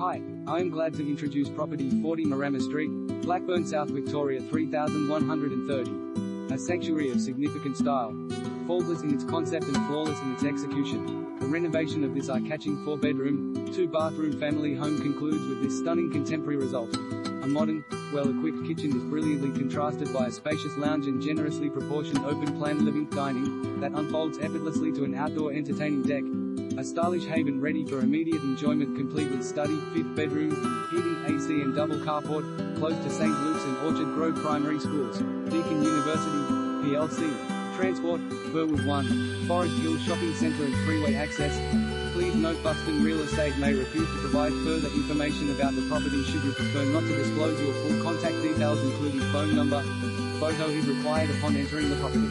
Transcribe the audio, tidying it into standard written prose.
Hi, I'm glad to introduce property 40 Marama Street, Blackburn South, Victoria 3130. A sanctuary of significant style, faultless in its concept and flawless in its execution. The renovation of this eye-catching 4-bedroom, 2-bathroom family home concludes with this stunning contemporary result. A modern, well-equipped kitchen is brilliantly contrasted by a spacious lounge and generously proportioned open-plan living, dining, that unfolds effortlessly to an outdoor entertaining deck. A stylish haven ready for immediate enjoyment, complete with study, 5th bedroom, heating, AC and double carport, close to St. Luke's and Orchard Grove Primary Schools, Deakin University, PLC, Transport, Burwood One, Forest Hill Shopping Center and freeway access. Please note Buxton Real Estate may refuse to provide further information about the property should you prefer not to disclose your full contact details, including phone number. Photo is required upon entering the property.